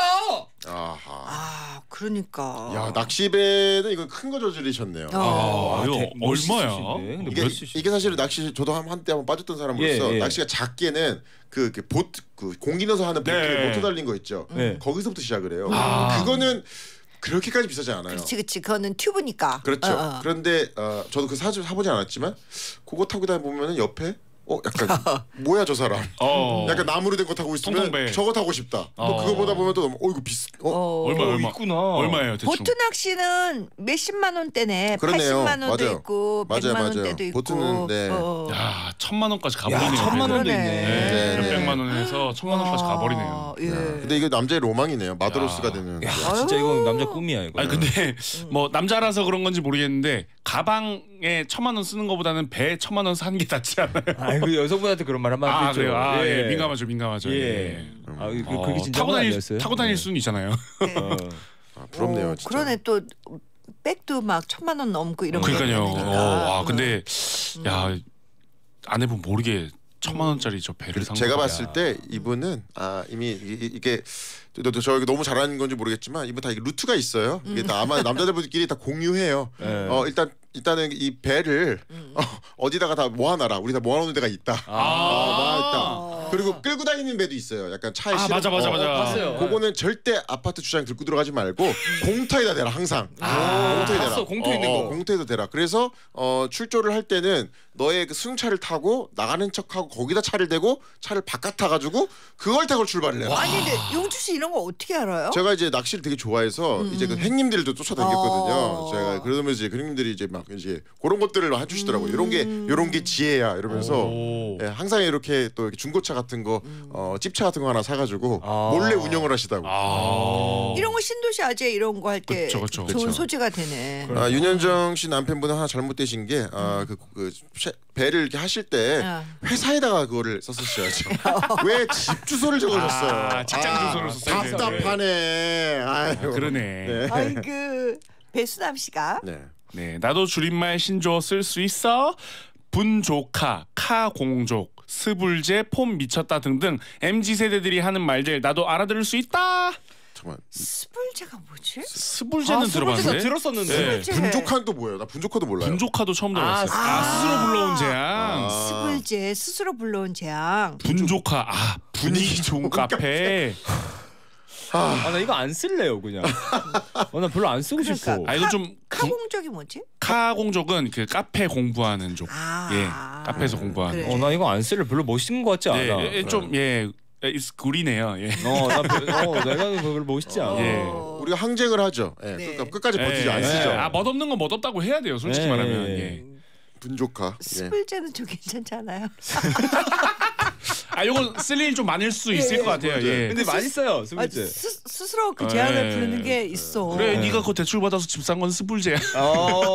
아하. 아 그러니까. 야 낚시배는 이거 큰 거 저지르셨네요. 아, 아, 아 이거 얼마야? 이게, 몇... 이게 사실은 낚시 저도 한때 한번 빠졌던 사람으로서 예, 예. 낚시가 작게는 그 이렇게 보트 그 공기 넣어서 하는 보트 네. 보트 달린 거 있죠. 네. 거기서부터 시작을 해요. 아. 그거는 그렇게까지 비싸지 않아요. 그렇지, 그렇지. 그거는 튜브니까. 그렇죠. 어, 어. 그런데 어, 저도 그 사주 사보지 않았지만 그거 타고 다 보면은 옆에. 어 약간 뭐야 저 사람 어. 약간 나무로 된 거 타고 있으면 통통배. 저거 타고 싶다 어. 또 그거 보다 보면 또 너무 어 이거 비싸 어? 어. 얼마 얼마 있구나 얼마예요 대충 보트 낚시는 몇십만 원대네 그러네요. 팔십만 원도 맞아요. 있고 백만 맞아요. 원대도 있고 보트는 네. 어. 야 천만 원까지 가버리네요. 천만 원도 있네. 네. 네. 네. 백만 원에서 천만 원까지 가버리네요. 예. 근데 이게 남자의 로망이네요. 마드로스가 되는 야, 진짜 이건 남자 꿈이야 이거. 아니 근데 뭐 남자라서 그런 건지 모르겠는데 가방에 천만 원 쓰는 거보다는 배에 천만 원 사는 게 낫지 않아요? 아이고 여성분한테 그런 말 한마디 했죠. 아, 그래요? 아, 예. 예. 민감하죠, 민감하죠. 예. 예. 아, 그, 어, 그게 진짜 타고 다닐 타고 다닐 예. 수는 있잖아요. 네. 어. 아, 부럽네요. 오, 진짜. 그러네 또 백도 막 천만 원 넘고 이런. 그러니까요. 어, 아, 근데 음. 야 안 해보면 모르게 천만 원짜리 저 배를 산 제가 거야. 봤을 때 이분은 아 이미 이, 이게 저도 저 너무 잘하는 건지 모르겠지만 이분 다 이게 루트가 있어요. 이게 음. 다 아마 남자들끼리 다 공유해요. 네. 어 일단. 일단은 이 배를 음. 어, 어디다가 다 모아놔라. 우리 다 모아놓는 데가 있다. 아, 아 모아있다. 그리고 끌고 다니는 배도 있어요. 약간 차에 실어. 아, 맞아, 맞아, 맞아. 봤어요. 그거는 절대 아파트 주차장 들고 들어가지 말고 공터에다 대라 항상. 아, 공터에 대라. 봤어, 공터 있는 거. 어, 공터에다 대라. 그래서 어, 출조를 할 때는 너의 그 승차를 타고 나가는 척하고 거기다 차를 대고 차를 바깥 타가지고 그걸 타고 출발을 해요. 아니 근데 용주 씨 이런 거 어떻게 알아요? 제가 이제 낚시를 되게 좋아해서 음. 이제 그 행님들도 쫓아다녔거든요. 어. 제가 그러면서 이제 그 행님들이 이제 막 이제 그런 것들을 해주시더라고요. 음. 이런 게 이런 게 지혜야 이러면서 예, 항상 이렇게 또 이렇게 중고차 같은 거, 음. 어, 찝차 같은 거 하나 사가지고 아. 몰래 운영을 하시다고. 아. 이런 거 신도시 아재 이런 거 할 때 좋은 그쵸. 소재가 되네. 아, 윤현정 씨 남편분은 하나 잘못되신 게 아, 그, 그 배를 이렇게 하실 때 회사에다가 그거를 썼으셔야죠. 왜 집 주소를 적어줬어요? 아, 직장 주소를 아, 썼어요. 답답하네. 아이고. 아, 그러네. 네. 아이 그 배수남 씨가. 네. 네, 나도 줄임말 신조어 쓸 수 있어. 분조카, 카공족, 스불제, 폼 미쳤다 등등 엠지세대들이 하는 말들 나도 알아들을 수 있다. 잠깐만. 스불제가 뭐지? 스불제는 아, 들어봤는데? 들었었는데. 네. 분조카는 또 뭐예요? 나 분조카도 몰라요. 분조카도 처음 들어봤어요. 아, 아 스스로 불러온 재앙. 아. 스불제, 스스로 불러온 재앙. 분조카, 아 분위기 좋은 카페. 아, 나 이거 안 쓸래요 그냥. 어, 나 별로 안 쓰고 그러니까, 싶어. 아, 이거 좀 카공족이 뭐지? 카공족은 그 카페 공부하는 족. 아 예, 카페에서 아, 공부하는. 그래. 어, 나 이거 안 쓸래. 별로 멋있는 거 같지 않아. 예, 예, 좀 예. 구리네요. 예. 어, 나 어, 내가 그걸 멋있지 않아. 예. 우리가 항쟁을 하죠. 예. 네. 끝까지, 끝까지 버티지 예, 안 쓰죠. 예. 아, 멋없는 건 멋없다고 해야 돼요. 솔직히 예. 말하면. 예. 분조카. 스물째는 예. 좀 괜찮잖아요. 아, 요건 쓸 일 좀 많을 수 있을 예, 것 같아요. 예. 근데 많이 써요, 스물째. 아, 스, 스스로 그 제안을 예. 부르는 게 있어. 그래, 예. 네가 그거 대출 받아서 집 산 건 스물째야.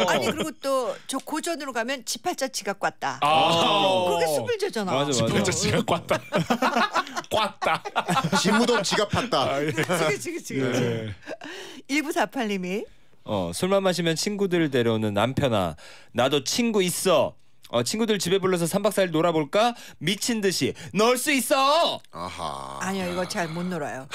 아니, 그리고 또 저 고전으로 가면 지팔자 지갑 꿨다. 그게 스물째잖아. 맞아, 맞아. 지팔자 지갑 꿨다. 꿨다. 지무덤 지갑 팠다. 그치, 그치, 그치. 일구사팔님이 어, 술만 마시면 친구들 데려오는 남편아, 나도 친구 있어. 어, 친구들 집에 불러서 삼박 사일 놀아볼까? 미친 듯이 놀 수 있어. 아하. 아니요, 이거 잘 못 놀아요.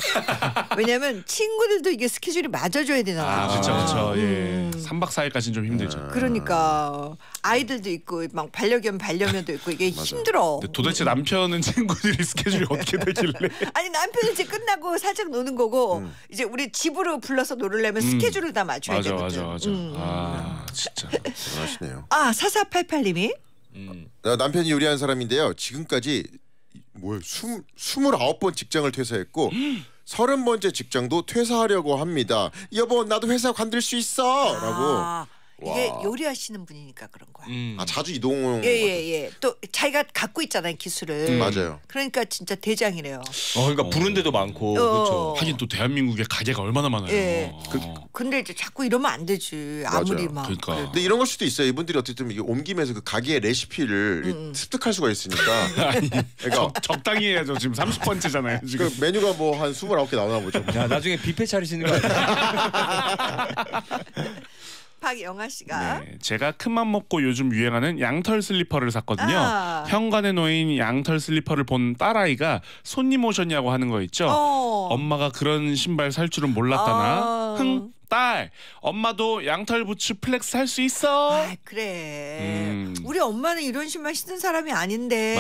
왜냐면 친구들도 이게 스케줄이 맞아줘야 되잖아요. 아, 그렇죠, 그렇죠. 음. 예. 삼박 사일까지는 좀 힘들죠. 음. 그러니까 아이들도 있고 막 반려견 반려묘도 있고 이게 힘들어. 도대체 남편은 친구들이 스케줄이 어떻게 되길래? 아니, 남편은 이제 끝나고 살짝 노는 거고 음. 이제 우리 집으로 불러서 놀으려면 음. 스케줄을 다 맞춰야 맞아, 되거든. 맞아, 맞아, 맞아. 음. 아, 진짜 대단하시네요. 아, 사사팔팔님이 음. 남편이 요리하는 사람인데요. 지금까지 뭐야, 스물아홉 번 직장을 퇴사했고 서른 번째 직장도 퇴사하려고 합니다. 여보, 나도 회사 관둘 수 있어. 아, 라고. 이게 와. 요리하시는 분이니까 그런 거야. 음. 아, 자주 이동을. 예예예. 예, 예. 또 자기가 갖고 있잖아요, 기술을. 음, 맞아요. 그러니까 진짜 대장이래요. 어, 그러니까 어. 부른 데도 많고. 어. 그렇죠. 하긴 또 대한민국에 가게가 얼마나 많아요. 예. 그, 근데 이제 자꾸 이러면 안 되지. 아무리 맞아요. 막. 그러니까. 그래도. 근데 이런 걸 수도 있어요. 이분들이 어쨌든 이게 옮기면서 그 가게의 레시피를 음. 습득할 수가 있으니까. 아니, 그러니까 적, 적당히 해야죠. 지금 삼십 번째잖아요. 지금 그 메뉴가 뭐 한 스물아홉 개 나오나 보죠. 야, 나중에 뷔페 차리시는 거 아니야? 박영아 씨가 네, 제가 큰맘 먹고 요즘 유행하는 양털 슬리퍼를 샀거든요. 아. 현관에 놓인 양털 슬리퍼를 본 딸아이가 손님 오셨냐고 하는 거 있죠. 어. 엄마가 그런 신발 살 줄은 몰랐다나. 어. 흥, 딸, 엄마도 양털 부츠 플렉스 할 수 있어. 아, 그래. 음. 우리 엄마는 이런 신발 신는 사람이 아닌데.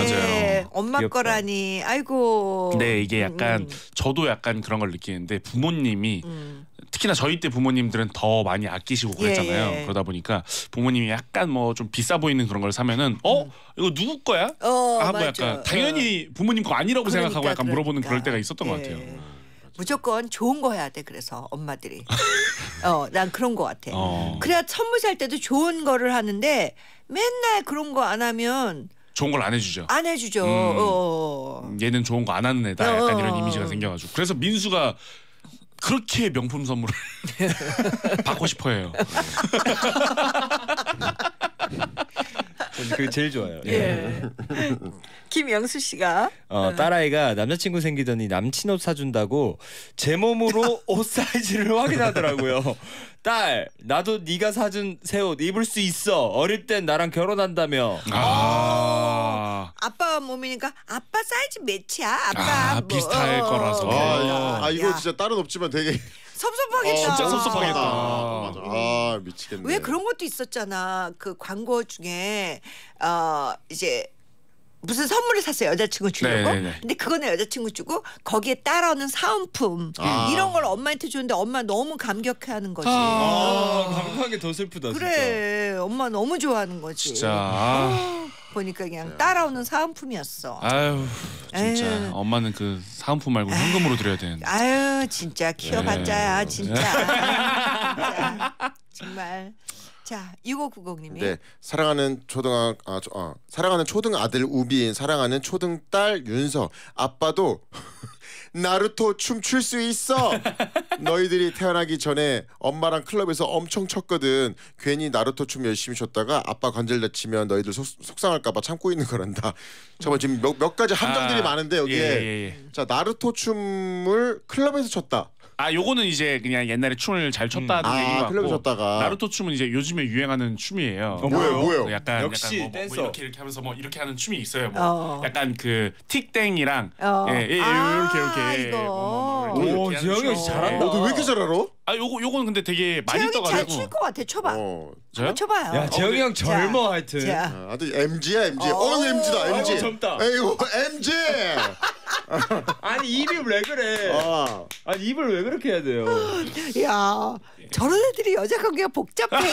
맞아요. 엄마 귀엽다. 거라니. 아이고. 네, 이게 약간 음. 저도 약간 그런 걸 느끼는데 부모님이 음. 특히나 저희 때 부모님들은 더 많이 아끼시고 그랬잖아요. 예, 예. 그러다 보니까 부모님이 약간 뭐 좀 비싸 보이는 그런 걸 사면은 어? 음. 이거 누구 거야? 어, 하고 맞아. 약간 당연히 부모님 거 아니라고 그러니까, 생각하고 약간 그러니까. 물어보는 그럴 때가 있었던 예. 것 같아요. 무조건 좋은 거 해야 돼. 그래서 엄마들이. 어, 난 그런 거 같아. 어. 그래야 선물 살 때도 좋은 거를 하는데 맨날 그런 거 안 하면 좋은 걸 안 해주죠. 안 해주죠. 음, 어. 얘는 좋은 거 안 하는 애다. 약간 어. 이런 이미지가 생겨가지고. 그래서 민수가 그렇게 명품 선물을 받고 싶어해요. 그게 제일 좋아요. 예. 김영수 씨가 어, 딸아이가 남자친구 생기더니 남친 옷 사준다고 제 몸으로 옷 사이즈를 확인하더라고요. 딸, 나도 네가 사준 새 옷 입을 수 있어. 어릴 땐 나랑 결혼한다며. 아, 아빠 몸이니까 아빠 사이즈 매치야. 아빠 아, 뭐. 비슷할 어, 거라서. 아, 아, 아 이거 야. 진짜 딸은 없지만 되게. 섭섭하겠다. 어, 진짜 섭섭하겠다. 아, 맞아. 아, 미치겠네. 왜 그런 것도 있었잖아. 그 광고 중에 어 이제 무슨 선물을 샀어요. 여자친구 주려고. 네네네. 근데 그거는 여자친구 주고 거기에 따라오는 사은품 아. 이런 걸 엄마한테 주는데 엄마 너무 감격해하는 거지. 아, 아. 감격한 게 더 슬프다. 그래, 진짜. 엄마 너무 좋아하는 거지. 진짜. 아. 보니까 그냥 따라오는 사은품이었어. 아유, 진짜. 에휴. 엄마는 그 사은품 말고 현금으로 드려야 되는데. 아유, 진짜 키워봤자야, 진짜. 진짜. 정말. 자, 육오구공님이 네, 사랑하는 초등학 아, 저, 아 사랑하는 초등 아들 우빈, 사랑하는 초등 딸 윤서. 아빠도 나루토 춤출 수 있어. 너희들이 태어나기 전에 엄마랑 클럽에서 엄청 쳤거든. 괜히 나루토 춤 열심히 췄다가 아빠 관절 다치면 너희들 속, 속상할까봐 참고 있는 거란다. 잠깐만, 지금 몇, 몇 가지 함정들이 아, 많은데 여기에 예, 예, 예. 자, 나루토 춤을 클럽에서 췄다. 아, 요거는 이제 그냥 옛날에 춤을 잘 췄다는 음. 얘기가 아, 클럽 췄다가. 나루토 춤은 이제 요즘에 유행하는 춤이에요. 어, 뭐예요? 뭐예요? 약간 역시 약간 뭐, 댄서. 뭐 이렇게 이렇게 하면서 뭐 이렇게 하는 춤이 있어요. 뭐 어. 약간 그 틱땡이랑 어. 예, 예, 아, 이렇게 이렇게. 오, 재영이 역시 잘한다. 너 왜 이렇게 잘 알아? 아, 요거 요거는 근데 되게 많이 떠가지고. 재영이 잘 출 것 같아. 쳐봐. 어. 저요? 쳐봐요. 야, 재영이 형 젊어 하여튼. 아주 엠지야 엠지. 어, 엠지다 엠지. 젊다. 에이고 엠지. 아니 입이 왜 그래? 아. 아니 입을 왜 그렇게 해야 돼요? 야, 저런 애들이 여자 관계가 복잡해.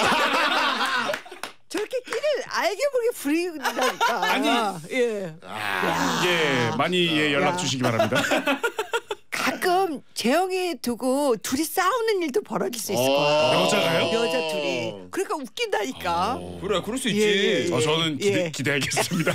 저렇게 끼를 알게 모르게 부린다니까. 아니, 예. 아, 예, 많이 예, 연락 야. 주시기 바랍니다. 가끔 재영이 두고 둘이 싸우는 일도 벌어질 수 있을 거야. 여자가요? 여자 둘이. 그러니까 웃긴다니까. 오. 그래, 그럴 수 있지. 예, 예, 예. 아, 저는 기대, 예. 기대하겠습니다.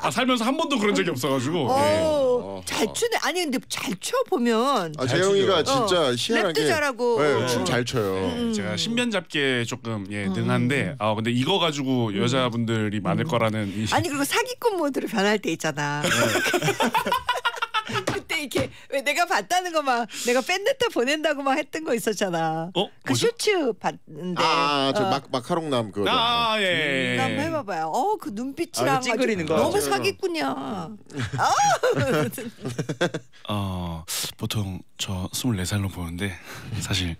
아, 살면서 한 번도 그런 적이 없어가지고. 오, 예. 어, 잘 추네. 아니 근데 잘 춰 보면. 아, 재영이가 진짜 어. 희한하게 랩도 잘하고 네, 춤 잘 춰요. 네, 음. 제가 신변 잡기에 조금 예, 능한데, 아 근데 이거 가지고 음. 여자분들이 많을 음. 거라는. 이... 아니 그리고 사기꾼 모드로 변할 때 있잖아. 그때 이렇게 왜 내가 봤다는 거 막 내가 팬레터 보낸다고 막 했던 거 있었잖아. 어? 그 뭐죠? 쇼츠 봤는데. 아, 저 막 어. 마카롱남 그거. 아, 예. 남 해 봐봐요. 어, 그 눈빛이랑 아, 찡그리는 거. 너무 사기꾼이야. 어, 보통 저 스물네 살로 보는데 사실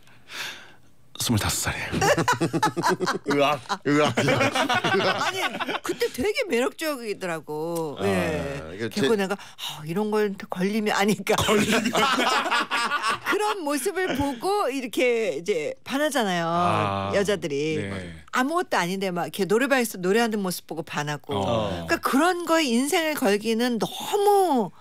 스물다섯 살이에요. 으악, 으악, 으악. 아니 그때 되게 매력적이더라고. 아, 예. 그러니까 그리고 제... 내가 아, 이런 걸 걸리면 아니까. 걸리면. 그런 모습을 보고 이렇게 이제 반하잖아요. 아, 여자들이. 네. 아무것도 아닌데 막 이렇게 노래방에서 노래하는 모습 보고 반하고. 어. 그러니까 그런 거에 인생을 걸기는 너무.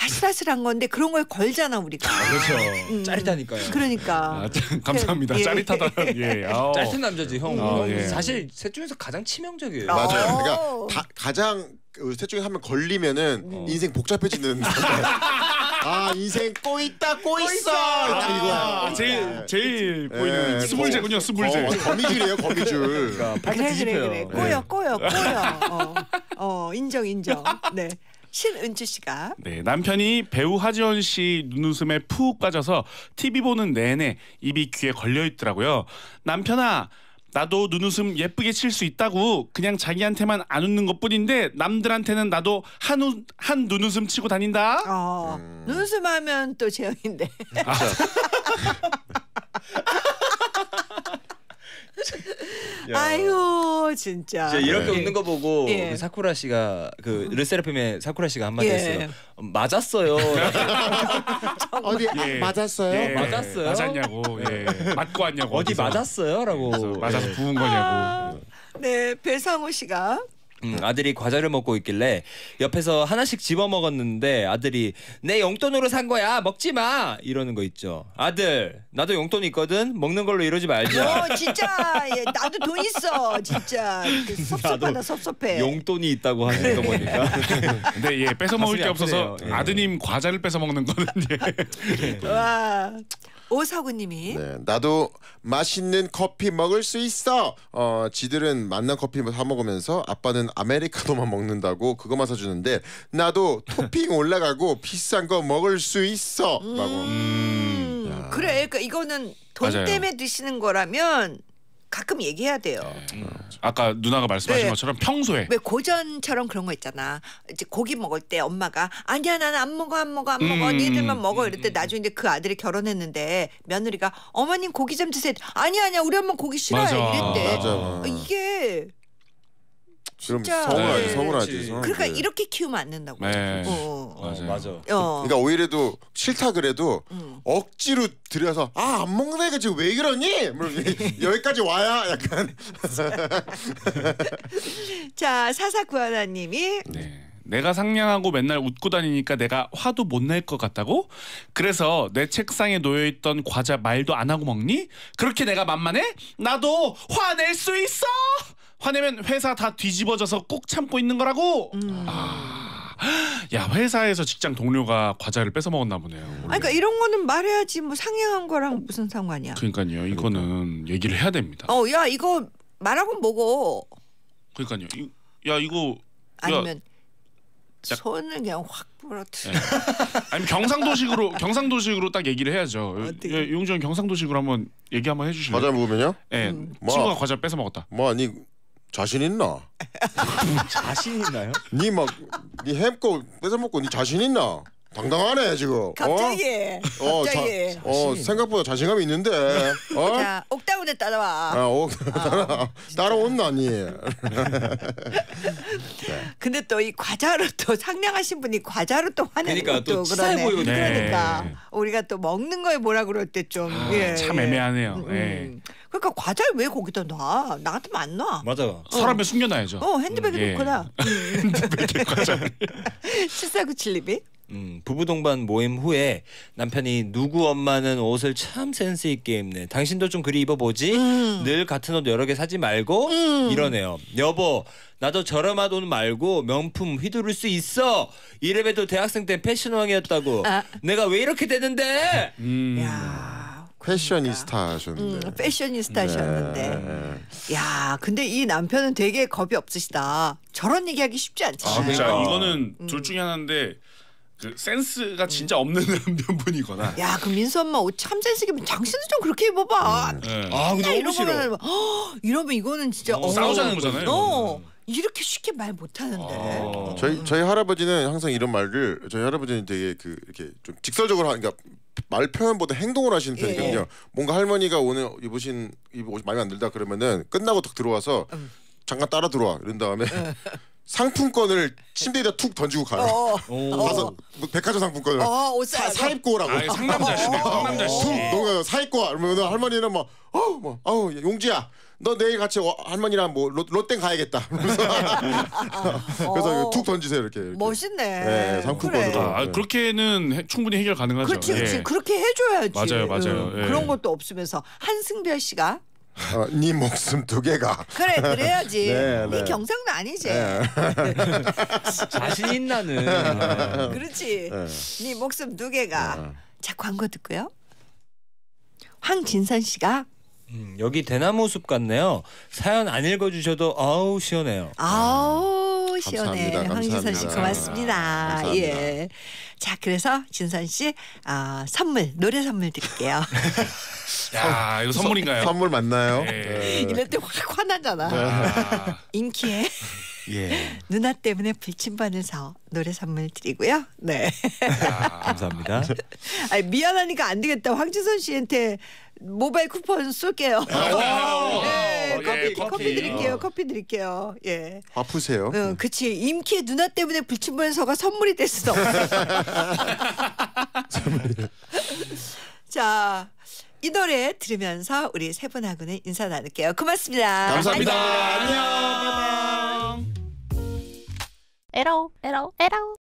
아슬아슬한 건데 그런 걸 걸잖아 우리가. 아, 그렇죠. 음. 짜릿하니까요. 그러니까. 아, 짜, 감사합니다. 예. 짜릿하다. 예. 아오. 짜릿한 남자지 형. 아, 예. 사실 셋 중에서 가장 치명적이에요. 맞아요. 그러니까 다, 가장 셋 중에 한 명 걸리면은 어. 인생 복잡해지는. 아 인생 꼬있다 꼬있어. 아, 이거 제일 제일 네. 보이는 네. 스물제군요. 스물제. 어, 거미줄이에요 거미줄. 그러니까 그래 그래 그래. 꼬여 꼬여 꼬여. 어, 어 인정 인정. 네. 신은주 씨가 네 남편이 배우 하지원 씨 눈웃음에 푹 빠져서 티비 보는 내내 입이 귀에 걸려 있더라고요. 남편아 나도 눈웃음 예쁘게 칠 수 있다고. 그냥 자기한테만 안 웃는 것뿐인데 남들한테는 나도 한, 우, 한 눈웃음 치고 다닌다. 어, 음... 눈웃음 하면 또 재영인데. 아. 아유 진짜. 진짜 이렇게 네. 웃는 거 보고 예. 그 사쿠라 씨가 그 르세라핌의 사쿠라 씨가 한마디 예. 했어요. 맞았어요. 어디 예. 맞았어요? 예. 맞았어요? 맞았냐고. 예. 맞고 왔냐고. 어디 맞았어요?라고. 맞아서 부은 거냐고. 아, 네 배상우 씨가. 음, 아들이 과자를 먹고 있길래 옆에서 하나씩 집어 먹었는데 아들이 내 용돈으로 산 거야 먹지 마 이러는 거 있죠. 아들 나도 용돈 있거든 먹는 걸로 이러지 말자. 어 진짜 예, 나도 돈 있어 진짜. 섭섭하다 섭섭해. 용돈이 있다고 하는 거 보니까. 근데 예 뺏어 먹을 게 없어서 예. 아드님 과자를 뺏어 먹는 거는 예. 와. 오사구님이 네, 나도 맛있는 커피 먹을 수 있어. 어, 지들은 맛난 커피 사 먹으면서 아빠는 아메리카노만 먹는다고 그거만 사주는데 나도 토핑 올라가고 비싼 거 먹을 수 있어. 음 라고. 음 그래, 그러니까 이거는 돈 맞아요. 때문에 드시는 거라면 가끔 얘기해야 돼요. 네. 아까 누나가 말씀하신 네. 것처럼 평소에 왜 고전처럼 그런 거 있잖아. 이제 고기 먹을 때 엄마가 아니야 나는 안 먹어 안 먹어 안 음, 먹어 니들만 먹어 이럴 때 나중에 이제 그 아들이 결혼했는데 며느리가 어머님 고기 좀 드세요. 아니야 아니야 우리 엄마 고기 싫어요 이랬대. 맞아. 아, 이게 진짜 서운하지 네. 서운하지. 그러니까 네. 이렇게 키우면 안 된다고. 네. 어. 맞아. 맞아. 어. 그러니까 오히려도 싫다 그래도 음. 억지로 들여서 아 안 먹는 애가 지금 왜 이러니? 뭐, 여기까지 와야 약간. 자 사사구하나님이 네. 내가 상냥하고 맨날 웃고 다니니까 내가 화도 못 낼 것 같다고? 그래서 내 책상에 놓여있던 과자 말도 안 하고 먹니? 그렇게 내가 만만해? 나도 화낼 수 있어! 화내면 회사 다 뒤집어져서 꼭 참고 있는 거라고. 음. 아, 야 회사에서 직장 동료가 과자를 뺏어 먹었나 보네요. 원래. 그러니까 이런 거는 말해야지 뭐 상냥한 거랑 무슨 상관이야. 그러니까요. 이거는 그러니까. 얘기를 해야 됩니다. 어, 야 이거 말하고 먹어. 그러니까요. 이, 야 이거 아니면 야. 손을 그냥 확 부러뜨려. 네. 아니 경상도식으로 경상도식으로 딱 얘기를 해야죠. 예, 용주 형 경상도식으로 한번 얘기 한번 해주실래요? 과자 먹으면요? 예, 음. 친구가 과자 뺏어 먹었다. 뭐 아니. 자신 있나? 자신 있나요? 니 막 니 햄거 뺏어 먹고 니 자신 있나? 당당하네 지금. 갑자기. 어, 갑자기. 자, 어 생각보다 자신감이 있는데. 어? 자 옥다운에 따라와. 아, 옥 따라 아, 따라온나 니. 네. 근데 또 이 과자로 또 상냥하신 분이 과자로 또 화내는 그러니까 것도 그러네. 보이고 네. 그러니까 우리가 또 먹는 거에 뭐라 그럴 때 좀 참 아, 예. 애매하네요. 음, 음. 예. 그러니까 과자를 왜 거기다 놔? 나 같으면 안 놔. 맞아. 어. 서랍에 숨겨놔야죠. 어 핸드백에 음, 놓거나. 예. 핸드백에 과자. 칠사구칠님이. 음, 부부 동반 모임 후에 남편이 누구 엄마는 옷을 참 센스 있게 입네. 당신도 좀 그리 입어보지. 음. 늘 같은 옷 여러 개 사지 말고 음. 이러네요. 여보 나도 저렴한 옷 말고 명품 휘두를 수 있어. 이래봬도 대학생 때 패션왕이었다고. 아. 내가 왜 이렇게 되는데. 음. 야, 패셔니스타 하셨는데. 음, 패셔니스타 하셨는데. 네. 야 근데 이 남편은 되게 겁이 없으시다. 저런 얘기하기 쉽지 않지. 아, 그러니까 어. 이거는 음. 둘 중에 하나인데 그 센스가 진짜 없는 남편분이거나. 야, 그 민수 엄마 옷 참 센스있게 당신도 좀 그렇게 입어봐. 음, 네. 아, 근데 너무 싫어. 허, 이러면 이거는 진짜 어, 어, 싸우자는 거잖아요. 어, 이렇게 쉽게 말 못하는데. 아. 저희 저희 할아버지는 항상 이런 말을 저희 할아버지는 되게 그 이렇게 좀 직설적으로 하니까. 말 표현보다 행동을 하시는 편이거든요. 예. 뭔가 할머니가 오늘 입으신 옷이 마음에 안 들다 그러면은 끝나고 딱 들어와서 음. 잠깐 따라 들어와 이런 다음에. 상품권을 침대에다 툭 던지고 가요. 가서 백화점 상품권을 어, 사, 사 입고 오라고. 아, 상남자시네. 상남자시. 너가 사 입고 와. 그러면 할머니는 막 어, 뭐, 아우 용주야. 너 내일 같이 어, 할머니랑 뭐 롯땡 가야겠다. 그래서, 그래서 툭 던지세요 이렇게. 이렇게. 멋있네. 네, 상품권으로. 그래. 아, 그렇게는 해, 충분히 해결 가능하죠. 그렇지, 그렇지. 예. 그렇게 해줘야지. 맞아요, 맞아요. 음, 예. 그런 것도 없으면서 한승별 씨가. 어, 네 목숨 두 개가. 그래 그래야지. 네, 네. 네 경상도 아니지. 네. 자신 있나는. 네. 그렇지. 네. 네 목숨 두 개가. 네. 자 광고 듣고요. 황진선 씨가. 음, 여기 대나무 숲 같네요. 사연 안 읽어주셔도 아우 시원해요. 아우 음. 시원해. 감사합니다, 황진선 감사합니다. 씨 고맙습니다. 감사합니다. 예. 자 그래서 진선 씨 어, 선물 노래 선물 드릴게요. 야 이거 선물인가요? 선물 맞나요? 네. 이럴 때 확 화나잖아. 네. 인기에 예. 누나 때문에 불침받아서 노래 선물 드리고요. 네. 아, 감사합니다. 아니, 미안하니까 안 되겠다. 황진선 씨한테 모바일 쿠폰 쏠게요. 네, 커피, 예, 커피. 커피 드릴게요. 어. 커피 드릴게요. 예. 아프세요? 응, 그치. 임키의 누나 때문에 불침받아서가 선물이 될 수도 없어요. 자. 이 노래 들으면서 우리 세 분하고는 인사 나눌게요. 고맙습니다. 감사합니다. 안녕. 안녕. 에러, 에러, 에러.